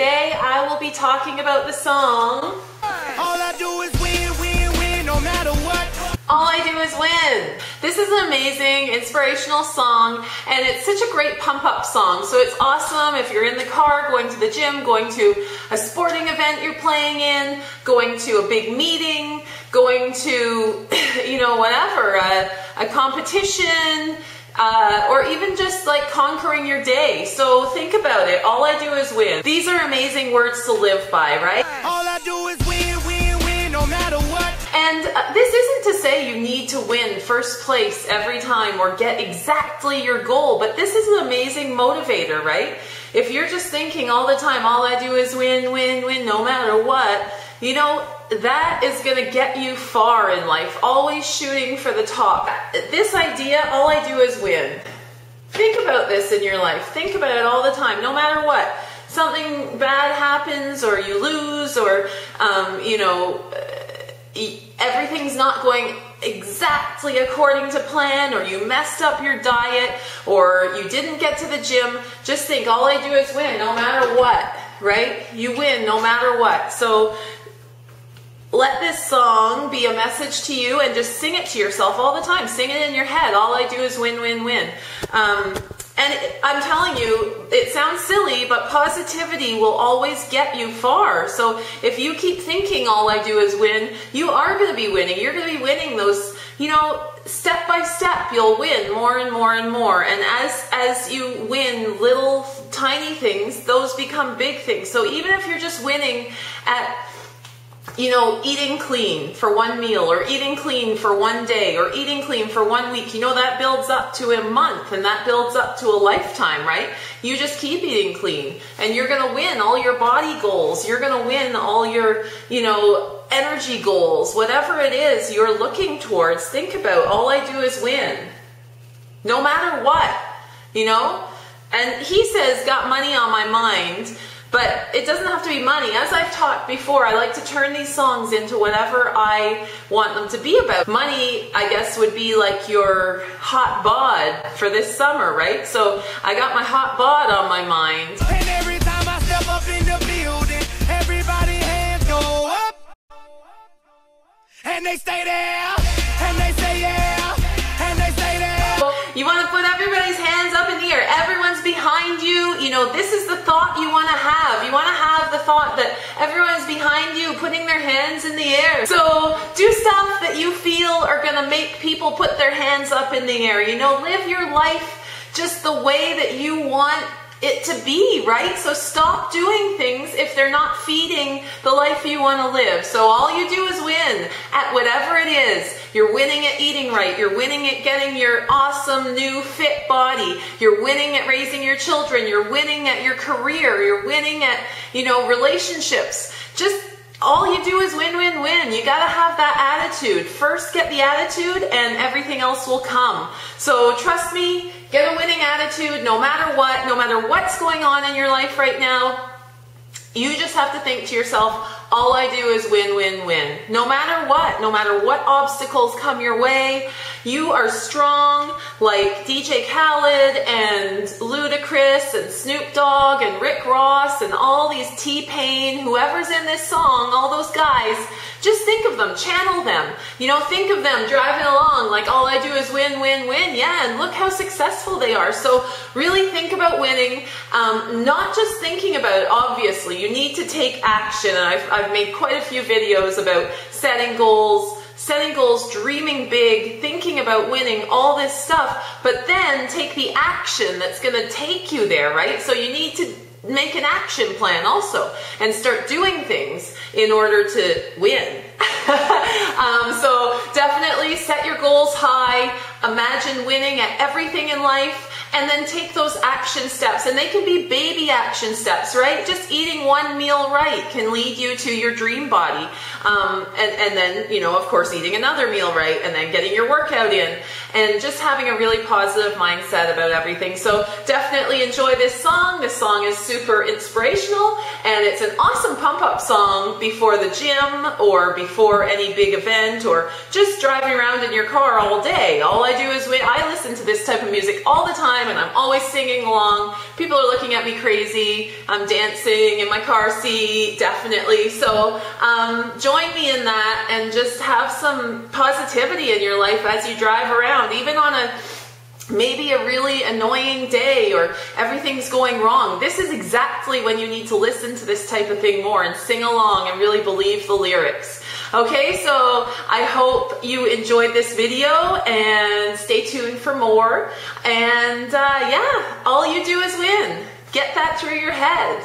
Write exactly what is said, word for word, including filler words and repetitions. today I will be talking about the song All I Do Is Win, Win, Win, No Matter What. All I Do Is Win. This is an amazing, inspirational song, and it's such a great pump-up song, so it's awesome if you're in the car, going to the gym, going to a sporting event you're playing in, going to a big meeting, going to, you know, whatever, a, a competition, Uh, or even just like conquering your day. So think about it. All I do is win. These are amazing words to live by, right? All I do is win, win, win, no matter what. And uh, this isn't to say you need to win first place every time or get exactly your goal, but this is an amazing motivator, right? If you're just thinking all the time, all I do is win, win, win, no matter what, you know, that is going to get you far in life, always shooting for the top. This idea, all I do is win. Think about this in your life. Think about it all the time, no matter what. Something bad happens or you lose or, um, you know, everything's not going exactly according to plan, or you messed up your diet, or you didn't get to the gym. Just think, all I do is win, no matter what, right? You win no matter what. So let this song be a message to you, and just sing it to yourself all the time. Sing it in your head. All I do is win, win, win. Um, and it, I'm telling you, it sounds silly, but positivity will always get you far. So if you keep thinking all I do is win, you are going to be winning. You're going to be winning those, you know, step by step. You'll win more and more and more. And as, as you win little tiny things, those become big things. So even if you're just winning at, you know, eating clean for one meal, or eating clean for one day, or eating clean for one week, you know, that builds up to a month, and that builds up to a lifetime, right? You just keep eating clean, and you're going to win all your body goals. You're going to win all your, you know, energy goals, whatever it is you're looking towards. Think about, all I do is win, no matter what, you know? And he says, got money on my mind. But it doesn't have to be money. As I've taught before, I like to turn these songs into whatever I want them to be about. Money, I guess, would be like your hot bod for this summer, right? So I got my hot bod on my mind. And every time I step up in the building, everybody hands go up. And they stay there. And they say yeah. And they stay there. Well, you want to put everybody's hands up in the air. Everyone's behind you. You know, this is the thought you want to have. You want to have the thought that everyone's behind you, putting their hands in the air. So do stuff that you feel are going to make people put their hands up in the air. You know, live your life just the way that you want it to be, right? So stop doing things if they're not feeding the life you want to live. So all you do is win at whatever it is. You're winning at eating right. You're winning at getting your awesome new fit body. You're winning at raising your children. You're winning at your career. You're winning at, you know, relationships. Just all you do is win, win, win. You gotta have that attitude. First get the attitude and everything else will come. So trust me, get a winning attitude no matter what, no matter what's going on in your life right now. You just have to think to yourself, all I do is win, win, win. No matter what, no matter what obstacles come your way, you are strong, like D J Khaled and Ludacris and Snoop Dogg and Rick Ross and all these, T-Pain, whoever's in this song, all those guys. Just think of them, channel them, you know, think of them driving along like, all I do is win, win, win. Yeah, and look how successful they are. So really think about winning, um, not just thinking about it. Obviously, you need to take action, and I've, I've made quite a few videos about setting goals, setting goals, dreaming big, thinking about winning, all this stuff, but then take the action that's going to take you there, right? So you need to make an action plan also, and start doing things in order to win. um, so definitely set your goals high, imagine winning at everything in life, and then take those action steps. And they can be baby action steps, right? Just eating one meal right can lead you to your dream body. Um, and, and then, you know, of course, eating another meal right, and then getting your workout in, and just having a really positive mindset about everything. So definitely enjoy this song. This song is super inspirational, and it's an awesome pump-up song before the gym, or before any big event, or just driving around in your car all day. All I do is win. I listen to this type of music all the time. time, and I'm always singing along. People are looking at me crazy. I'm dancing in my car seat, definitely. So um, join me in that, and just have some positivity in your life as you drive around, even on a maybe a really annoying day or everything's going wrong. This is exactly when you need to listen to this type of thing more and sing along and really believe the lyrics. Okay, so I hope you enjoyed this video, and stay tuned for more. And uh, yeah, all you do is win. Get that through your head.